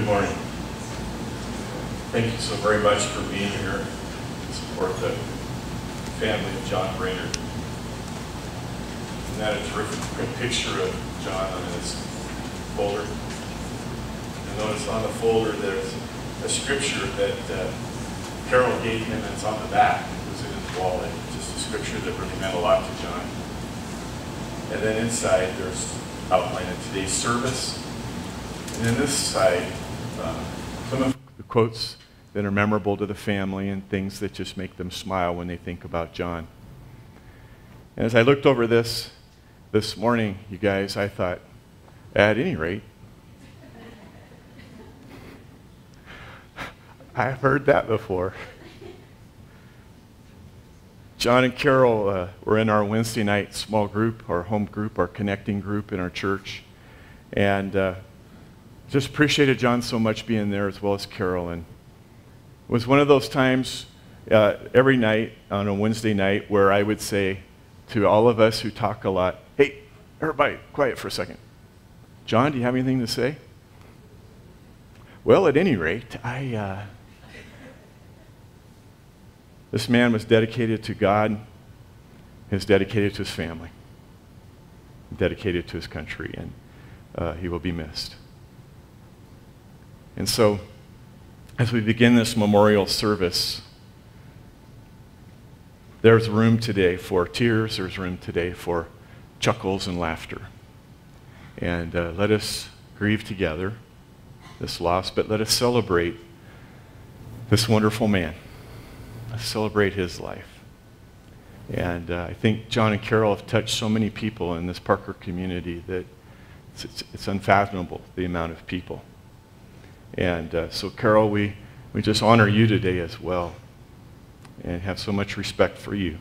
Good morning. Thank you so very much for being here to support the family of John Brainard. Isn't that a terrific picture of John on his folder? And notice on the folder there's a scripture that Carol gave him, and it's on the back. It was in his wallet. Just a scripture that really meant a lot to John. And then inside there's outline of today's service. And then this side, some of the quotes that are memorable to the family and things that just make them smile when they think about John. And as I looked over this morning, you guys, I thought, at any rate, I've heard that before. John and Carol were in our Wednesday night small group, our home group, our connecting group in our church. And just appreciated John so much being there, as well as Carol. And it was one of those times every night on a Wednesday night where I would say to all of us who talk a lot, hey, everybody, quiet for a second. John, do you have anything to say? Well, at any rate, this man was dedicated to God. He was dedicated to his family, dedicated to his country, and he will be missed. And so, as we begin this memorial service, there's room today for tears, there's room today for chuckles and laughter. And let us grieve together this loss, but let us celebrate this wonderful man. Celebrate his life. And I think John and Carol have touched so many people in this Parker community that it's unfathomable, the amount of people. And so Carol, we just honor you today as well and have so much respect for you,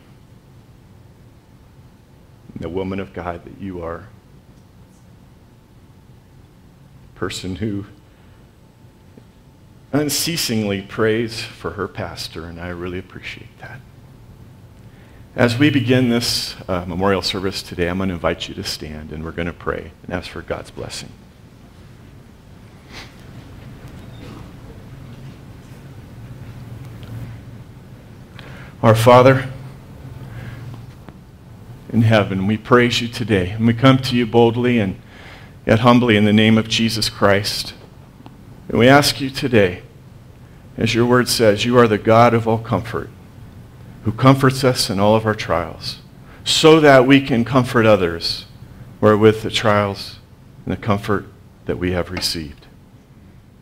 and the woman of God that you are, person who unceasingly prays for her pastor, and I really appreciate that. As we begin this memorial service today, I'm going to invite you to stand, and we're going to pray and ask for God's blessing. Our Father in heaven, we praise you today, and we come to you boldly and yet humbly in the name of Jesus Christ. And we ask you today, as your word says, you are the God of all comfort, who comforts us in all of our trials, so that we can comfort others wherewith the trials and the comfort that we have received.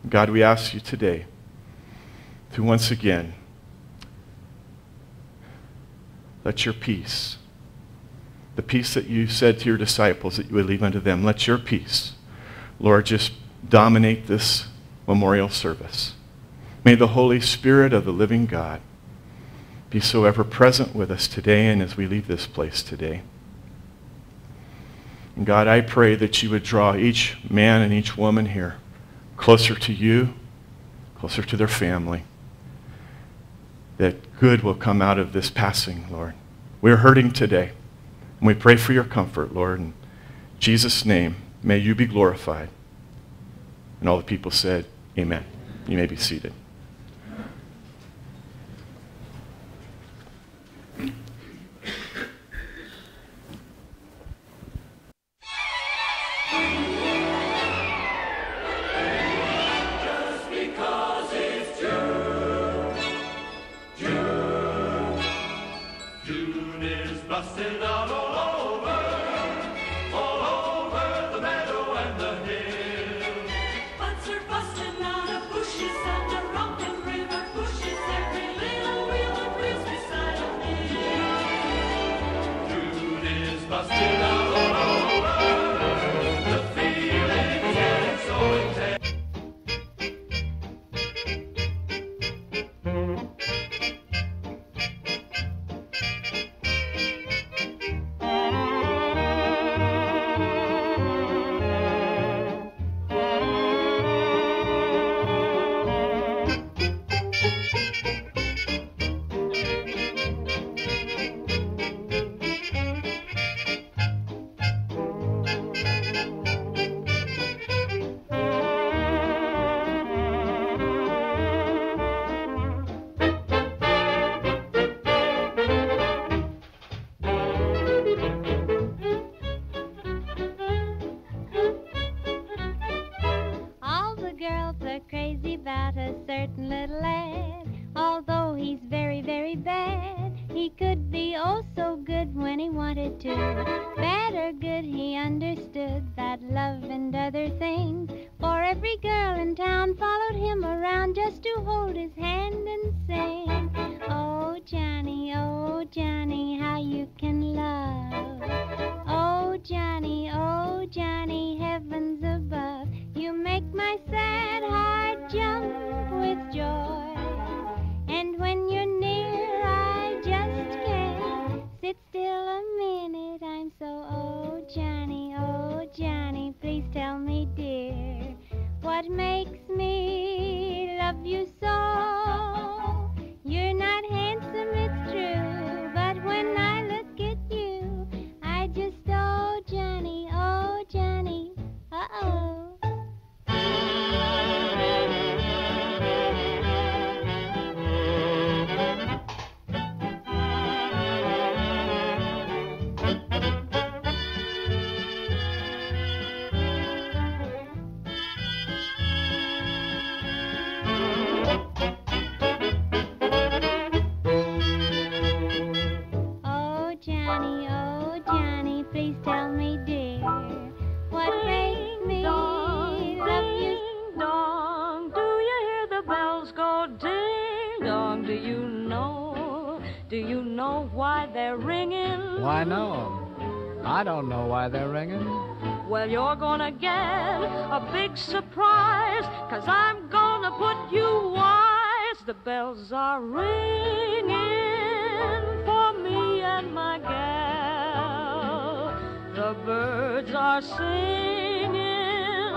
God, we ask you today to once again let your peace, the peace that you said to your disciples that you would leave unto them, let your peace, Lord, just dominate this memorial service. May the Holy Spirit of the living God be so ever present with us today and as we leave this place today. And God, I pray that you would draw each man and each woman here closer to you, closer to their family, that good will come out of this passing, Lord. We're hurting today, and we pray for your comfort, Lord. In Jesus' name, may you be glorified. And all the people said, amen. You may be seated. good lad. Although he's very, very bad, he could be oh so good when he wanted to. Bad or good, he understood that love and other things. For every girl in town followed him around just to hold his hand and sing. Oh Johnny, how you can love. Oh Johnny, heavens above. You make my sad heart jump with joy. And when you're near, I just can't sit still a minute. I'm so, oh Johnny, please tell me, dear, what makes me love you so? You're not handsome, it's true, but when I look at you, I just, oh Johnny, uh-oh. Why no? I don't know why they're ringing. Well, you're gonna get a big surprise, 'cause I'm gonna put you wise. The bells are ringing for me and my gal. The birds are singing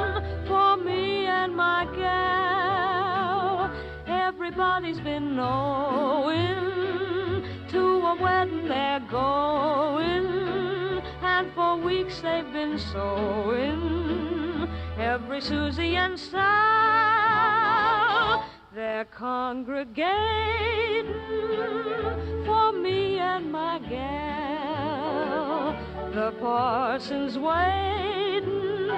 for me and my gal. Everybody's been knowing to a wedding they're going, and for weeks they've been sewing. Every Susie and Sal, they're congregating for me and my gal. The parson's waiting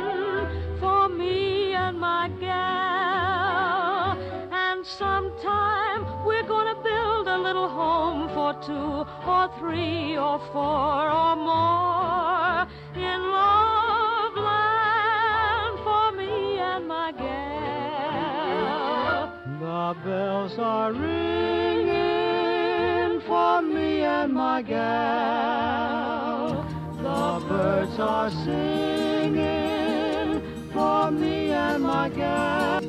for me and my gal. And sometime we're gonna build a little home for 2 or 3 or 4 or more in love land for me and my gal. The bells are ringing for me and my gal. The birds are singing for me and my gal.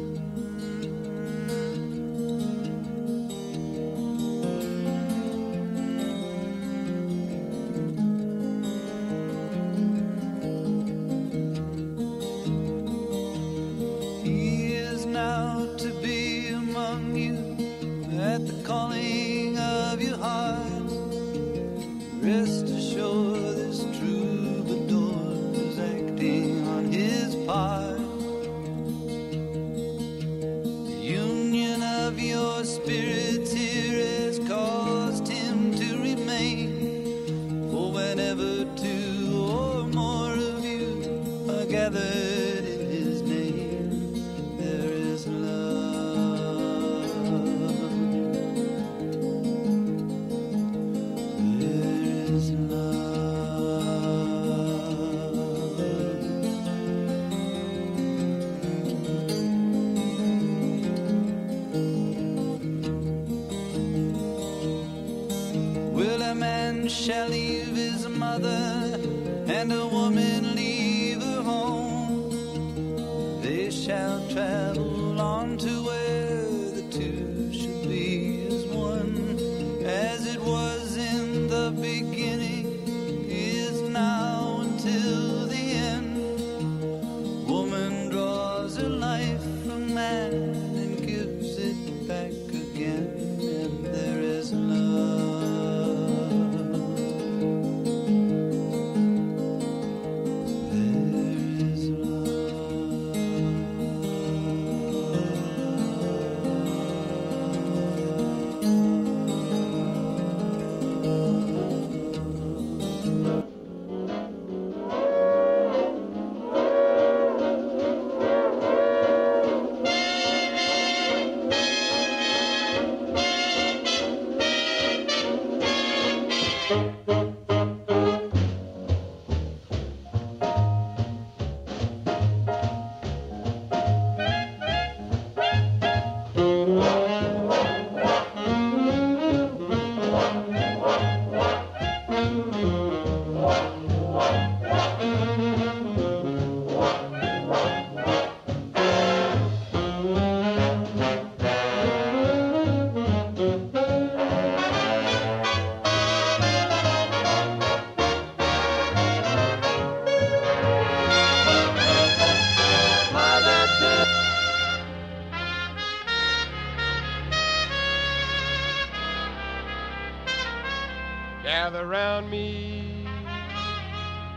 Gather round me,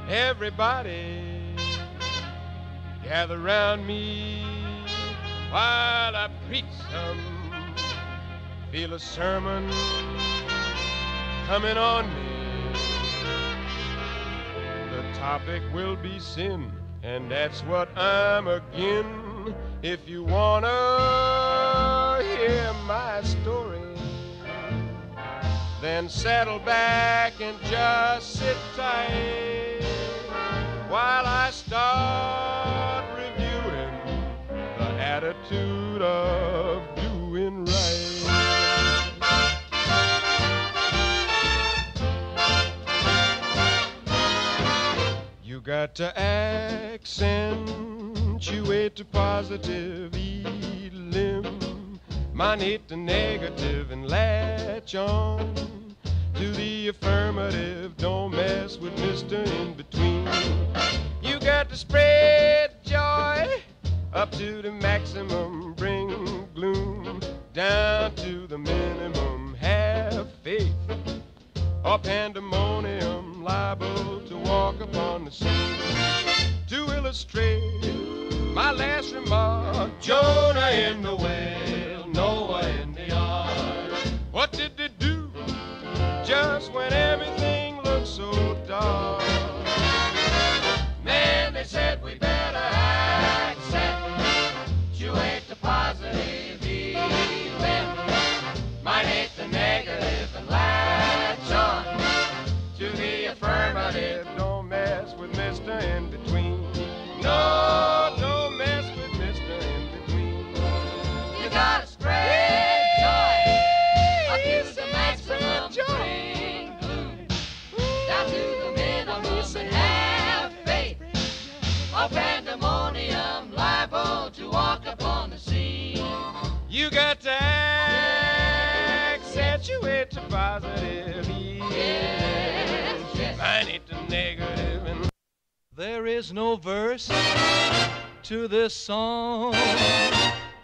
everybody. Gather round me while I preach some. Feel a sermon coming on me. The topic will be sin, and that's what I'm again. If you wanna hear my story, then saddle back and just sit tight while I start reviewing the attitude of doing right. You got to accentuate the positive, eliminate the negative, and latch on to the affirmative. Don't mess with Mr. In-Between. You got to spread joy up to the maximum, bring gloom down to the minimum. Have faith or pandemonium liable to walk upon the scene. To illustrate my last remark, Jonah in the whale, Noah in the ark. What did they do just when everything looked so dark? Man, they said we better accentuate the positive, eliminate the negative, and latch on to the affirmative. Don't mess with Mr. In-Between. No, don't mess with Mr. In-Between. You gotta spread pandemonium, liable to walk upon the sea. You got to accentuate the positive, eliminate the negative, and there is no verse to this song,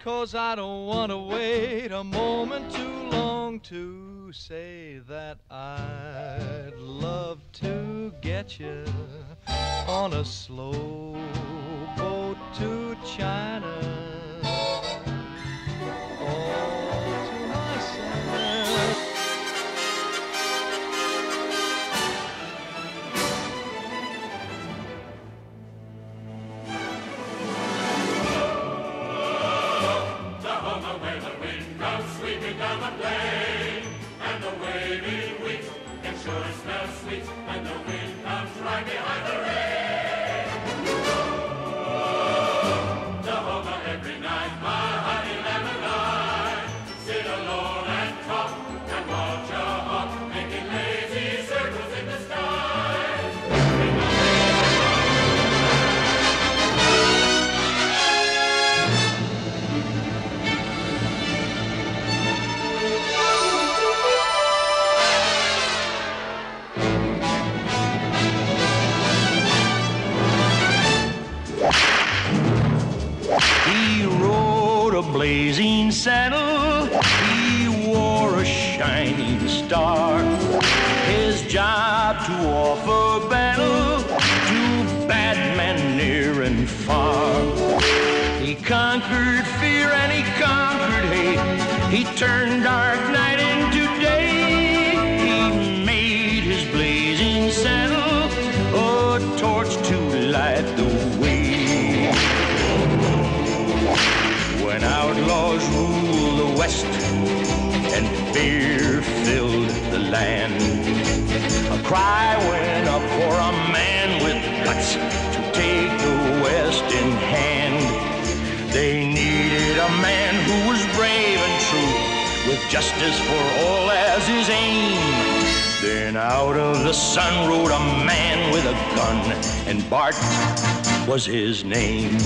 'cause I don't want to wait a moment too long to say that I'd love to get you on a slow boat to China. All to myself. The home where the wind goes sweeping down the plain, and the waving wheat, it sure smells sweet, and the wind comes right behind the rain. Blazing saddle, he wore a shining star. His job to offer battle to bad men near and far. He conquered fear and he conquered hate. He turned dark night into day. He made his blazing saddle a torch to light the way. When outlaws ruled the West and fear filled the land, a cry went up for a man with guts to take the West in hand. They needed a man who was brave and true, with justice for all as his aim. Then out of the sun rode a man with a gun, and Bart was his name.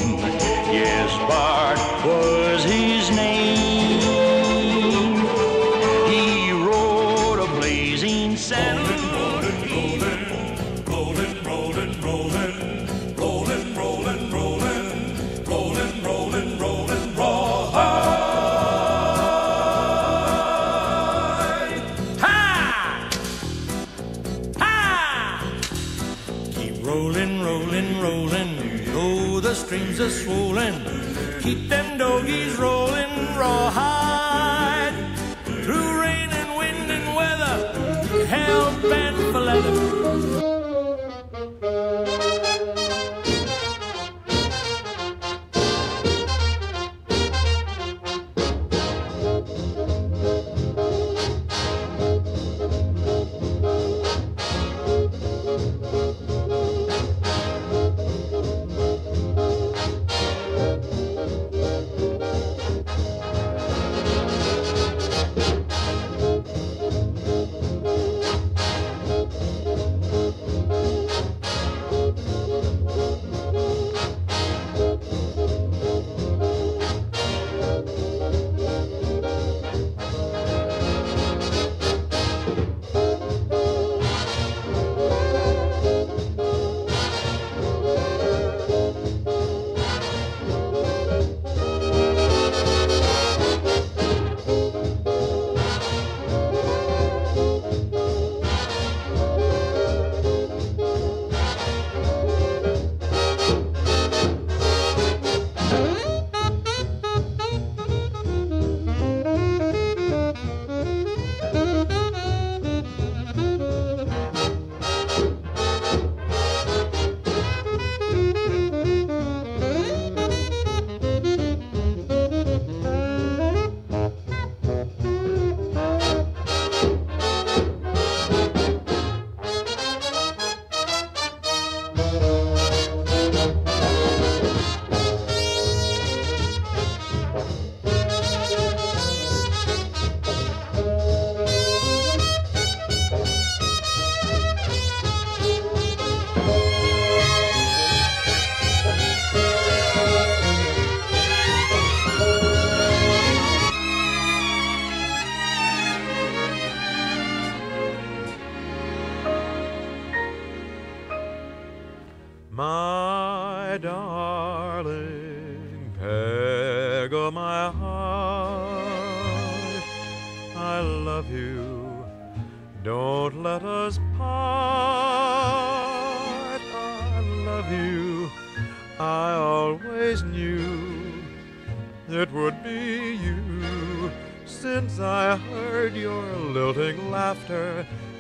Yes, Bart was his name. He rode a blazing saddle. Rollin', rollin', rollin', rollin', rollin', rollin', rollin', rollin', rollin', rollin', rollin', rawhide. Ha! heads are swollen, keep them doggies rolling, rawhide. Through rain and wind and weather, hell bent for leather.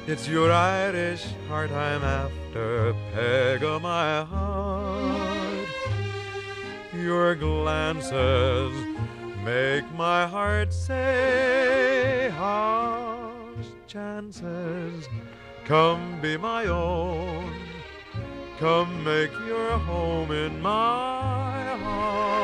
It's your Irish heart I'm after, peg o' my heart. Your glances make my heart say, harsh chances, come be my own, come make your home in my heart.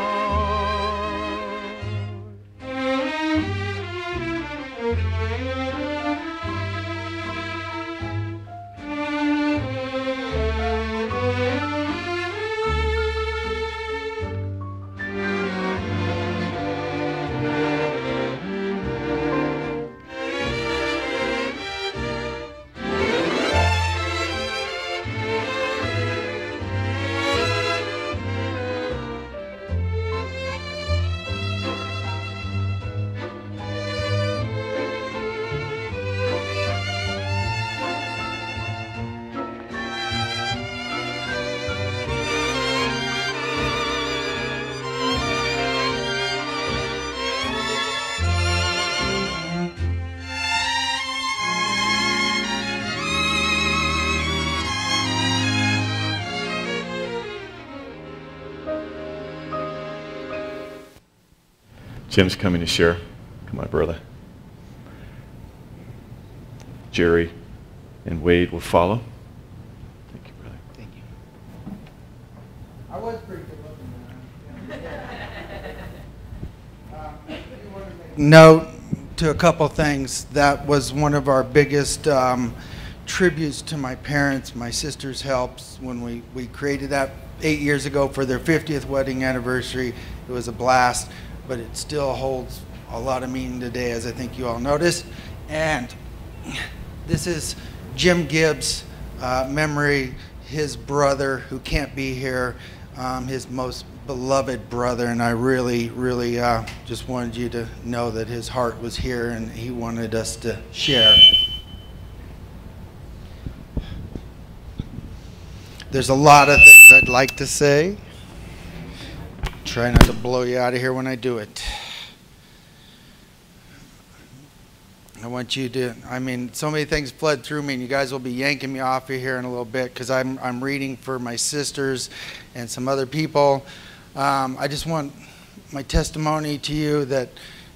Jim's coming to share. Come on, brother. Jerry and Wade will follow. Thank you, brother. Thank you. I was pretty good looking. Note to a couple things. That was one of our biggest tributes to my parents, my sister's helps, when we created that 8 years ago for their 50th wedding anniversary. It was a blast. But it still holds a lot of meaning today, as I think you all noticed. And this is Jim Gibbs' memory, his brother who can't be here, his most beloved brother. And I really, really just wanted you to know that his heart was here and he wanted us to share. There's a lot of things I'd like to say. try not to blow you out of here when I do it. I want you to, I mean, so many things flood through me, and you guys will be yanking me off of here in a little bit because I'm reading for my sisters and some other people. I just want my testimony to you that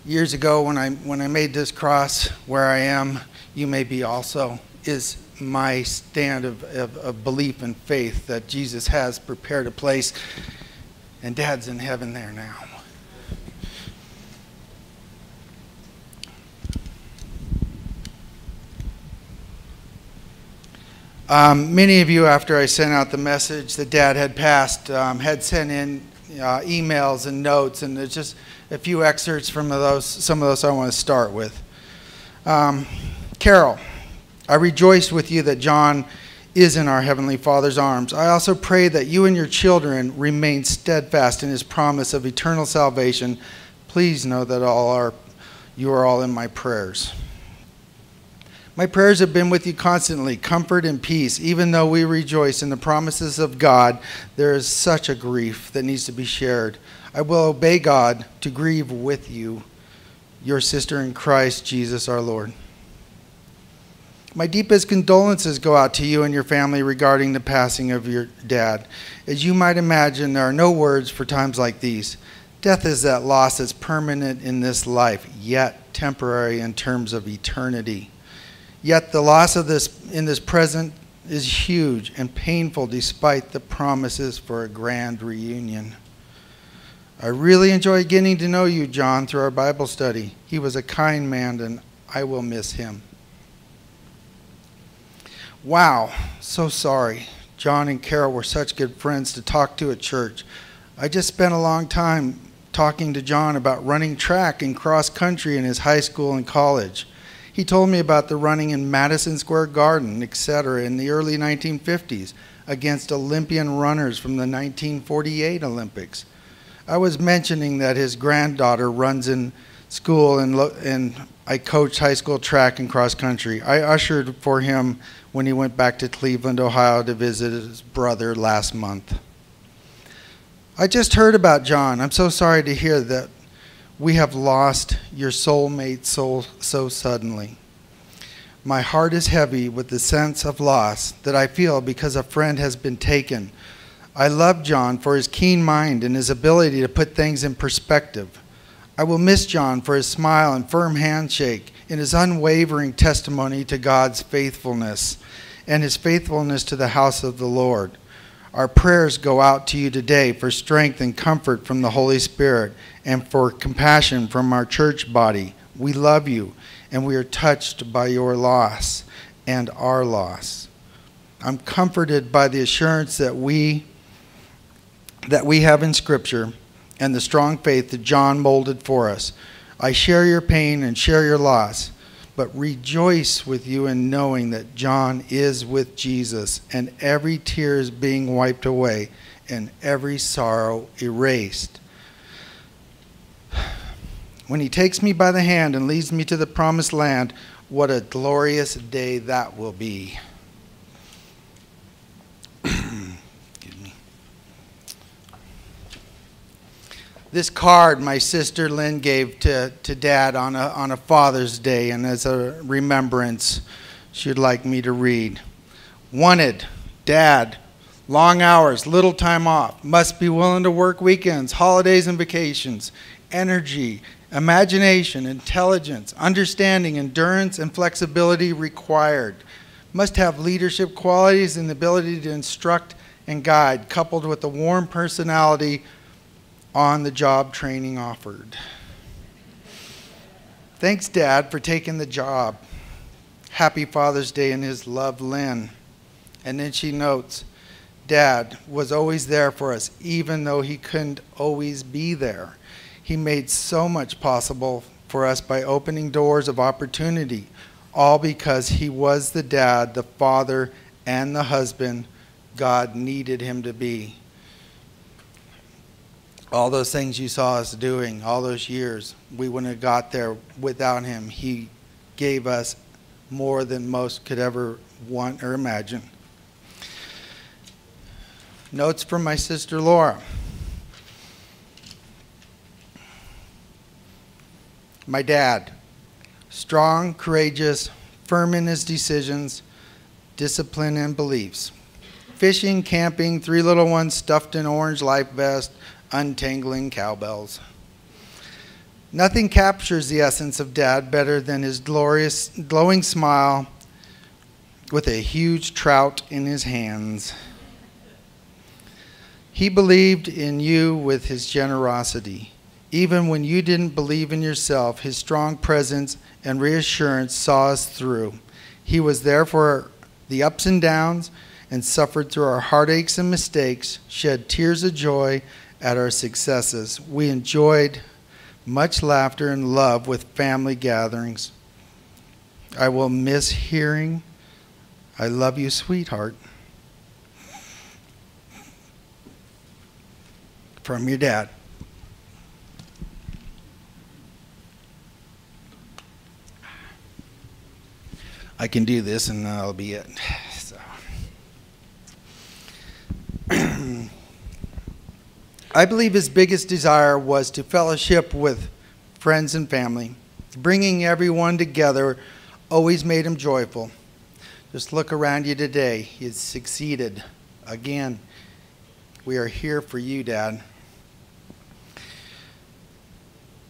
years ago when I made this cross, where I am, you may be also, is my stand of belief and faith that Jesus has prepared a place, and Dad's in heaven there now. Many of you, after I sent out the message that Dad had passed, had sent in emails and notes, and there's just a few excerpts from those. Some of those I want to start with. Carol, I rejoice with you that John is in our Heavenly Father's arms. I also pray that you and your children remain steadfast in his promise of eternal salvation. Please know that you are all in my prayers. My prayers have been with you constantly, comfort and peace. Even though we rejoice in the promises of God, there is such a grief that needs to be shared. I will obey God to grieve with you, your sister in Christ Jesus our Lord. My deepest condolences go out to you and your family regarding the passing of your dad. As you might imagine, there are no words for times like these. Death is that loss that's permanent in this life, yet temporary in terms of eternity. Yet the loss of this in this present is huge and painful despite the promises for a grand reunion. I really enjoyed getting to know you, John, through our Bible study. He was a kind man, and I will miss him. Wow, so sorry. John and Carol were such good friends to talk to at church. I just spent a long time talking to John about running track and cross country in his high school and college. He told me about the running in Madison Square Garden, etc., in the early 1950s against Olympian runners from the 1948 Olympics. I was mentioning that his granddaughter runs in school, and I coached high school track and cross country. I ushered for him when he went back to Cleveland, Ohio to visit his brother last month. I just heard about John. I'm so sorry to hear that. We have lost your soulmate so suddenly. My heart is heavy with the sense of loss that I feel because a friend has been taken. I love John for his keen mind and his ability to put things in perspective. I will miss John for his smile and firm handshake and his unwavering testimony to God's faithfulness and his faithfulness to the house of the Lord. Our prayers go out to you today for strength and comfort from the Holy Spirit and for compassion from our church body. We love you, and we are touched by your loss and our loss. I'm comforted by the assurance that we have in Scripture and the strong faith that John molded for us. I share your pain and share your loss, but rejoice with you in knowing that John is with Jesus, and every tear is being wiped away and every sorrow erased. When he takes me by the hand and leads me to the promised land, what a glorious day that will be. Excuse me. This card my sister Lynn gave to Dad on a Father's Day, and as a remembrance, she'd like me to read. Wanted, Dad, long hours, little time off, must be willing to work weekends, holidays, and vacations, energy, imagination, intelligence, understanding, endurance, and flexibility required. Must have leadership qualities and the ability to instruct and guide, coupled with a warm personality, on the job training offered. Thanks, Dad, for taking the job. Happy Father's Day, and his love, Lynn. And then she notes, Dad was always there for us, even though he couldn't always be there. He made so much possible for us by opening doors of opportunity, all because he was the dad, the father, and the husband God needed him to be. All those things you saw us doing, all those years, we wouldn't have got there without him. He gave us more than most could ever want or imagine. Notes from my sister Laura. My dad, strong, courageous, firm in his decisions, discipline and beliefs. Fishing, camping, three little ones stuffed in orange life vest, untangling cowbells. Nothing captures the essence of Dad better than his glorious, glowing smile with a huge trout in his hands. He believed in you with his generosity. Even when you didn't believe in yourself, his strong presence and reassurance saw us through. He was there for the ups and downs and suffered through our heartaches and mistakes, shed tears of joy at our successes. We enjoyed much laughter and love with family gatherings. I will miss hearing, "I love you, sweetheart," from your dad. I can do this and that'll be it. So. I believe his biggest desire was to fellowship with friends and family. Bringing everyone together always made him joyful. Just look around you today. He's succeeded. Again, we are here for you, Dad.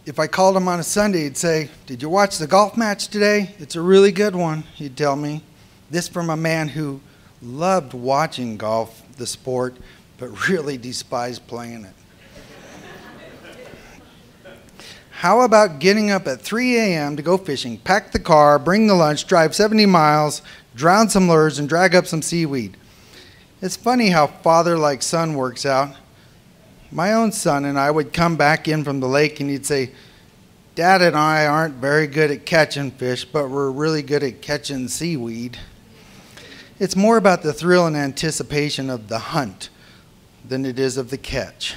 If I called him on a Sunday, he'd say, "Did you watch the golf match today? It's a really good one," he'd tell me. This from a man who loved watching golf, the sport, but really despised playing it. How about getting up at 3 a.m. to go fishing, pack the car, bring the lunch, drive 70 miles, drown some lures, and drag up some seaweed? It's funny how father-like son works out. My own son and I would come back in from the lake and he'd say, "Dad and I aren't very good at catching fish, but we're really good at catching seaweed." It's more about the thrill and anticipation of the hunt than it is of the catch.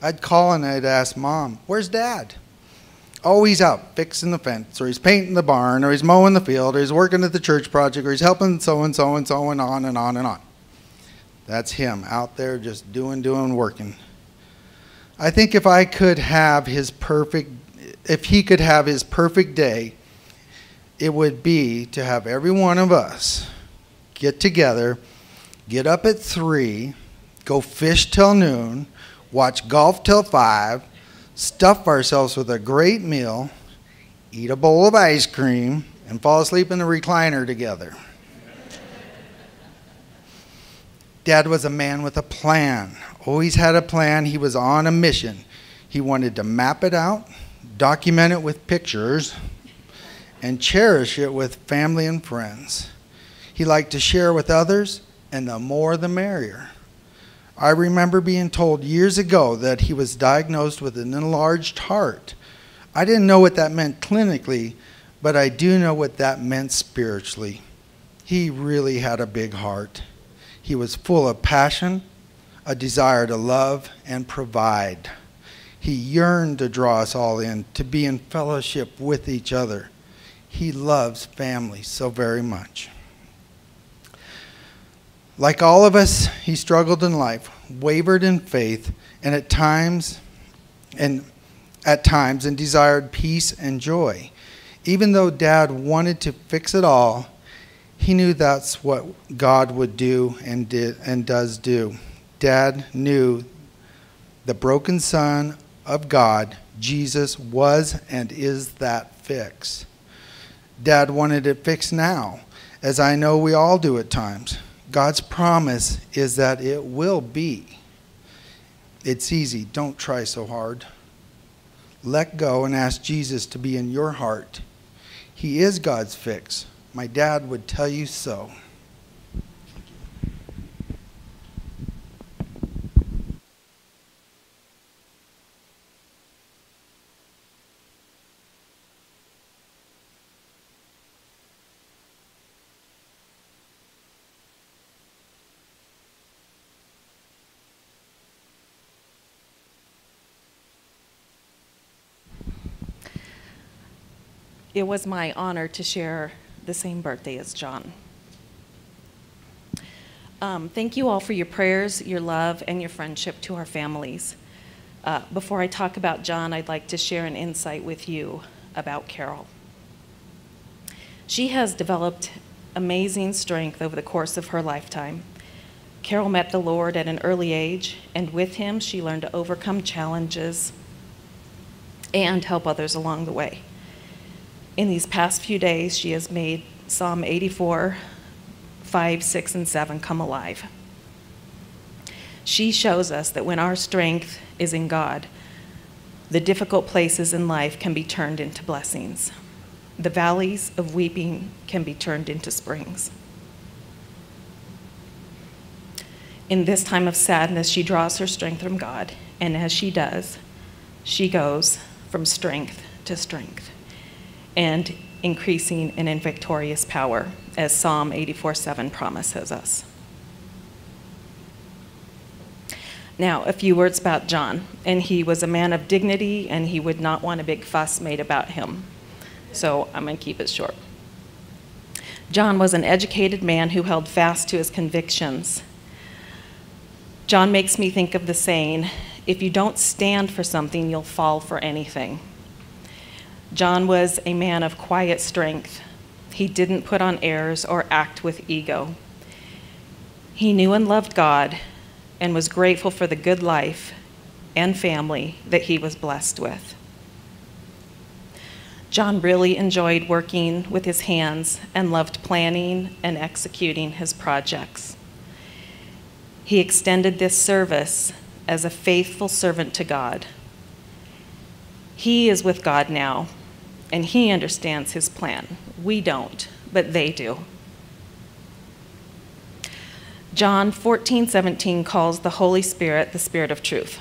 I'd call and I'd ask Mom, "Where's Dad?" "Oh, he's out fixing the fence, or he's painting the barn, or he's mowing the field, or he's working at the church project, or he's helping so-and-so and so and on and on and on." That's him, out there just doing, working. I think if he could have his perfect day, it would be to have every one of us get together, get up at 3, go fish till noon, watch golf till 5, stuff ourselves with a great meal, eat a bowl of ice cream, and fall asleep in the recliner together. Dad was a man with a plan, always had a plan. He was on a mission. He wanted to map it out, document it with pictures, and cherish it with family and friends. He liked to share with others, and the more the merrier. I remember being told years ago that he was diagnosed with an enlarged heart. I didn't know what that meant clinically, but I do know what that meant spiritually. He really had a big heart. He was full of passion, a desire to love and provide. He yearned to draw us all in, to be in fellowship with each other. He loves family so very much. Like all of us, he struggled in life, wavered in faith, and at times desired peace and joy. Even though Dad wanted to fix it all, he knew that's what God would do and does do. Dad knew the broken Son of God, Jesus, was and is that fix. Dad wanted it fixed now, as I know we all do at times. God's promise is that it will be. It's easy. Don't try so hard. Let go and ask Jesus to be in your heart. He is God's fix. My dad would tell you so. It was my honor to share the same birthday as John. Thank you all for your prayers, your love, and your friendship to our families. Before I talk about John, I'd like to share an insight with you about Carol. She has developed amazing strength over the course of her lifetime. Carol met the Lord at an early age, and with him she learned to overcome challenges and help others along the way. In these past few days, she has made Psalm 84, 5, 6, and 7 come alive. She shows us that when our strength is in God, the difficult places in life can be turned into blessings. The valleys of weeping can be turned into springs. In this time of sadness, she draws her strength from God, and as she does, she goes from strength to strength and increasing and in victorious power, as Psalm 84:7 promises us. Now, a few words about John, and he was a man of dignity, and he would not want a big fuss made about him. So I'm going to keep it short. John was an educated man who held fast to his convictions. John makes me think of the saying, if you don't stand for something, you'll fall for anything. John was a man of quiet strength. He didn't put on airs or act with ego. He knew and loved God and was grateful for the good life and family that he was blessed with. John really enjoyed working with his hands and loved planning and executing his projects. He extended this service as a faithful servant to God. He is with God now, and he understands his plan. We don't, but they do. John 14:17 calls the Holy Spirit the Spirit of truth.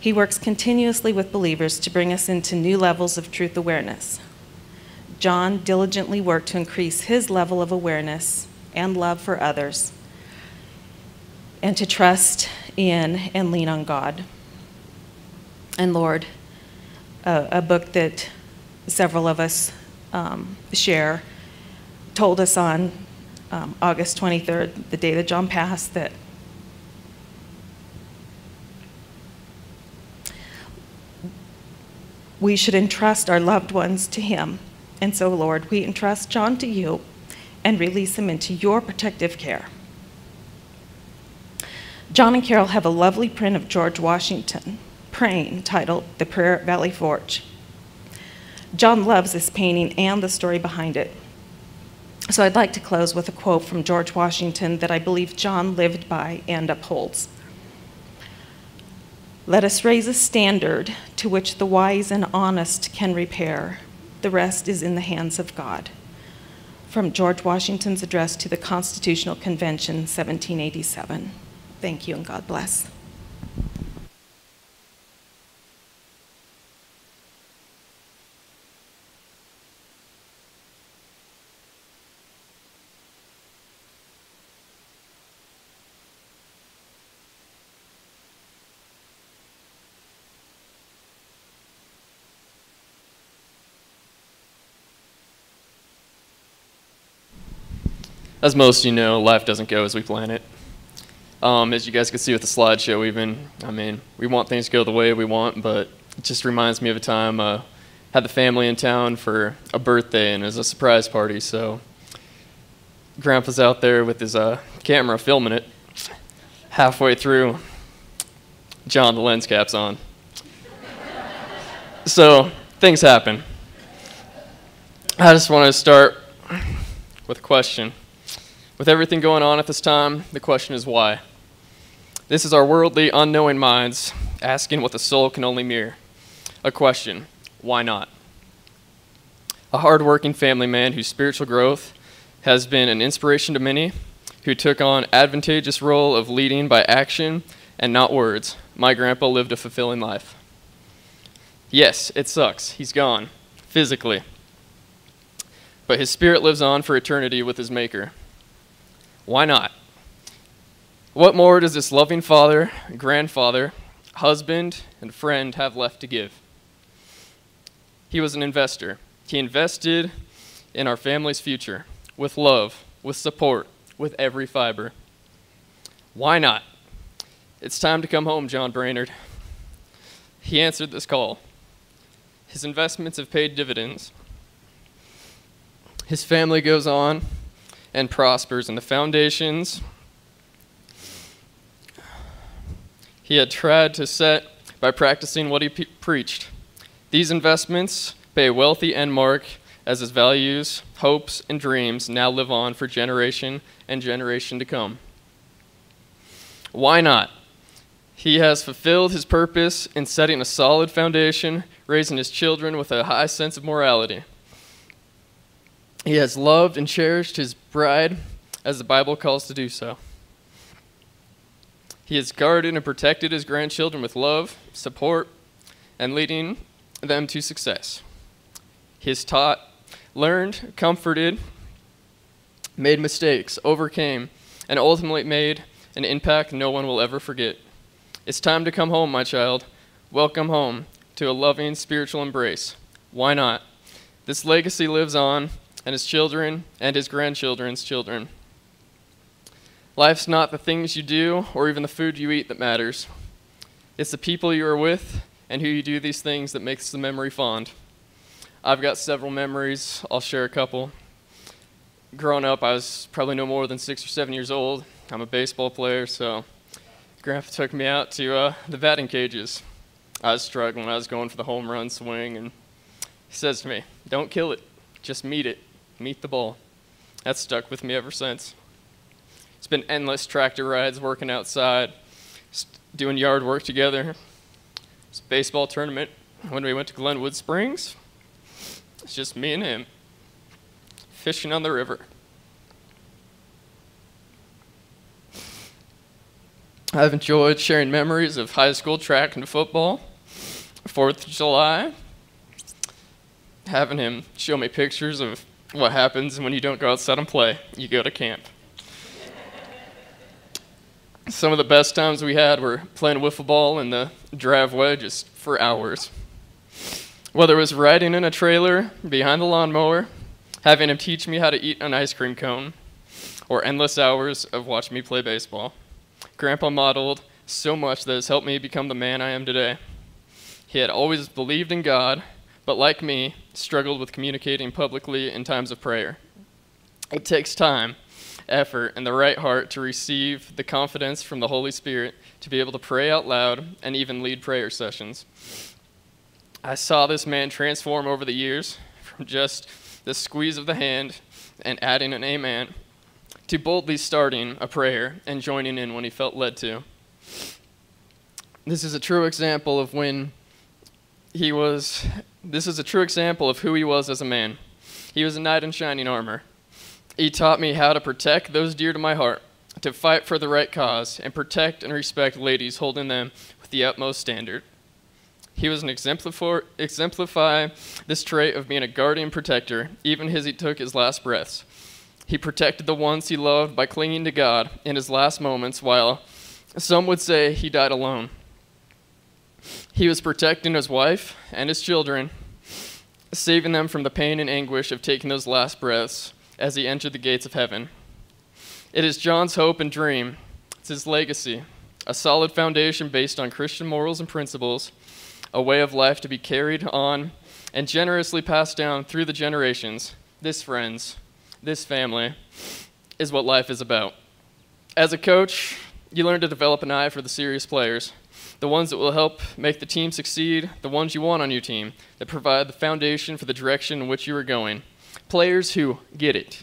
He works continuously with believers to bring us into new levels of truth awareness. John diligently worked to increase his level of awareness and love for others, and to trust in and lean on God. And Lord, a book that several of us share, told us on August 23rd, the day that John passed, that we should entrust our loved ones to him. And so, Lord, we entrust John to you and release him into your protective care. John and Carol have a lovely print of George Washington praying, titled The Prayer at Valley Forge. John loves this painting and the story behind it. So I'd like to close with a quote from George Washington that I believe John lived by and upholds. Let us raise a standard to which the wise and honest can repair. The rest is in the hands of God. From George Washington's address to the Constitutional Convention, 1787. Thank you, and God bless. As most of you know, life doesn't go as we plan it. As you guys can see with the slideshow even, we want things to go the way we want, but it just reminds me of a time I had the family in town for a birthday, and it was a surprise party, so Grandpa's out there with his camera filming it. Halfway through, John, the lens cap's on. So, things happen. I just want to start with a question. With everything going on at this time, the question is why? This is our worldly, unknowing minds asking what the soul can only mirror. A question, why not? A hard-working family man whose spiritual growth has been an inspiration to many, who took on advantageous role of leading by action and not words. My grandpa lived a fulfilling life. Yes, it sucks. He's gone, physically. But his spirit lives on for eternity with his maker. Why not? What more does this loving father, grandfather, husband, and friend have left to give? He was an investor. He invested in our family's future with love, with support, with every fiber. Why not? It's time to come home, John Brainard. He answered this call. His investments have paid dividends. His family goes on and prospers, and the foundations he had tried to set by practicing what he preached. These investments pay a wealthy end mark as his values, hopes, and dreams now live on for generation and generation to come. Why not? He has fulfilled his purpose in setting a solid foundation, raising his children with a high sense of morality. He has loved and cherished his bride as the Bible calls to do so. He has guarded and protected his grandchildren with love, support, and leading them to success. He has taught, learned, comforted, made mistakes, overcame, and ultimately made an impact no one will ever forget. It's time to come home, my child. Welcome home to a loving spiritual embrace. Why not? This legacy lives on, and his children and his grandchildren's children. Life's not the things you do or even the food you eat that matters. It's the people you are with and who you do these things that makes the memory fond. I've got several memories. I'll share a couple. Growing up, I was probably no more than 6 or 7 years old. I'm a baseball player, so Grandpa took me out to the batting cages. I was struggling. I was going for the home run swing, and he says to me, "Don't kill it. Just meet it. Meet the ball." That's stuck with me ever since. It's been endless tractor rides, working outside, doing yard work together. It's a baseball tournament when we went to Glenwood Springs. It's just me and him, fishing on the river. I've enjoyed sharing memories of high school track and football, 4th of July, having him show me pictures of what happens when you don't go outside and play. You go to camp. Some of the best times we had were playing wiffle ball in the driveway just for hours. Whether it was riding in a trailer, behind the lawnmower, having him teach me how to eat an ice cream cone, or endless hours of watching me play baseball, Grandpa modeled so much that has helped me become the man I am today. He had always believed in God, but like me, struggled with communicating publicly in times of prayer. It takes time, effort, and the right heart to receive the confidence from the Holy Spirit to be able to pray out loud and even lead prayer sessions. I saw this man transform over the years from just the squeeze of the hand and adding an amen to boldly starting a prayer and joining in when he felt led to. This is a true example of who he was as a man. He was a knight in shining armor. He taught me how to protect those dear to my heart, to fight for the right cause, and protect and respect ladies holding them with the utmost standard. He was an exemplify this trait of being a guardian protector, even as he took his last breaths. He protected the ones he loved by clinging to God in his last moments, while some would say he died alone. He was protecting his wife and his children, saving them from the pain and anguish of taking those last breaths as he entered the gates of heaven. It is John's hope and dream. It's his legacy, a solid foundation based on Christian morals and principles, a way of life to be carried on and generously passed down through the generations. This, friends, this family, is what life is about. As a coach, you learn to develop an eye for the serious players, the ones that will help make the team succeed, the ones you want on your team, that provide the foundation for the direction in which you are going. Players who get it.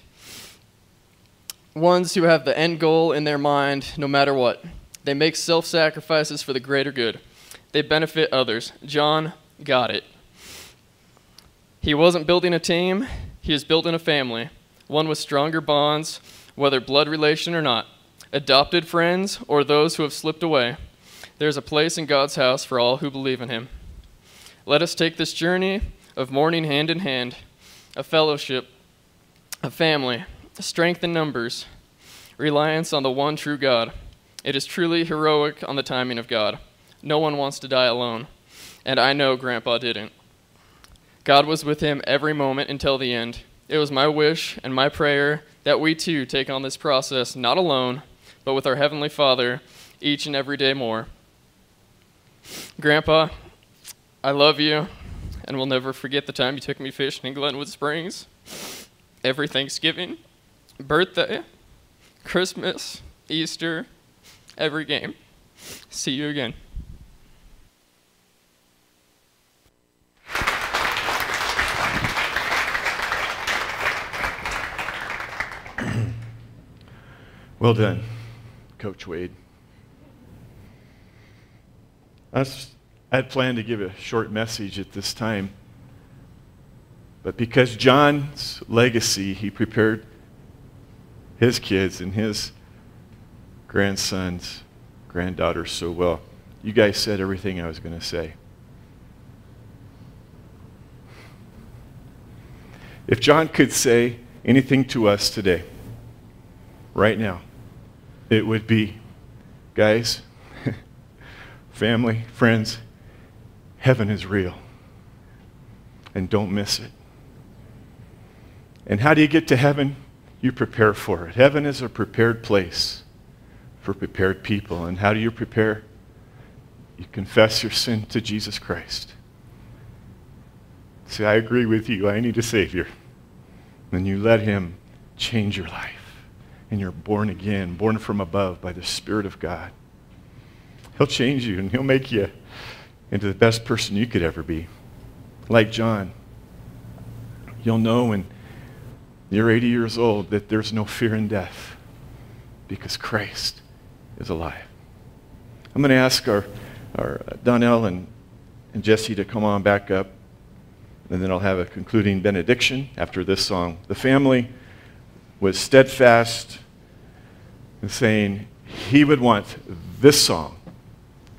Ones who have the end goal in their mind no matter what. They make self-sacrifices for the greater good. They benefit others. John got it. He wasn't building a team. He was building a family, one with stronger bonds, whether blood relation or not, adopted friends or those who have slipped away. There's a place in God's house for all who believe in him. Let us take this journey of mourning hand in hand, a fellowship, a family, strength in numbers, reliance on the one true God. It is truly heroic on the timing of God. No one wants to die alone, and I know Grandpa didn't. God was with him every moment until the end. It was my wish and my prayer that we too take on this process, not alone, but with our Heavenly Father, each and every day more. Grandpa, I love you, and will never forget the time you took me fishing in Glenwood Springs. Every Thanksgiving, birthday, Christmas, Easter, every game. See you again. Well done, Coach Wade. I had planned to give a short message at this time, but because John's legacy, he prepared his kids and his grandsons, granddaughters so well. You guys said everything I was going to say. If John could say anything to us today, right now, it would be, guys, family, friends, heaven is real. And don't miss it. And how do you get to heaven? You prepare for it. Heaven is a prepared place for prepared people. And how do you prepare? You confess your sin to Jesus Christ. Say, I agree with you. I need a Savior. And you let Him change your life. And you're born again, born from above by the Spirit of God. He'll change you, and He'll make you into the best person you could ever be. Like John, you'll know when you're 80 years old that there's no fear in death because Christ is alive. I'm going to ask our Donnell and Jesse to come on back up, and then I'll have a concluding benediction after this song. The family was steadfast in saying he would want this song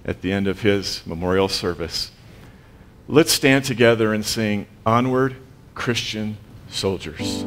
at the end of his memorial service. Let's stand together and sing, Onward, Christian Soldiers.